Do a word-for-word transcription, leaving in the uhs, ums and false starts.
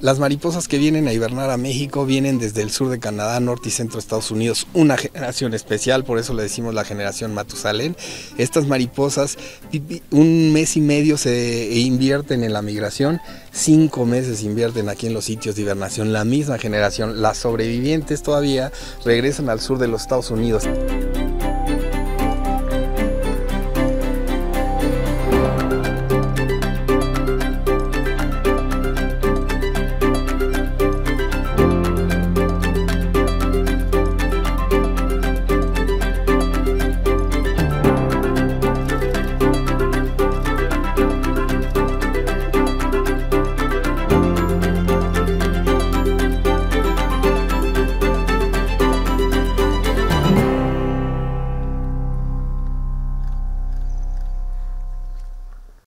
Las mariposas que vienen a hibernar a México vienen desde el sur de Canadá, norte y centro de Estados Unidos, una generación especial, por eso le decimos la generación Matusalén. Estas mariposas un mes y medio se invierten en la migración, cinco meses invierten aquí en los sitios de hibernación. La misma generación, las sobrevivientes todavía, regresan al sur de los Estados Unidos.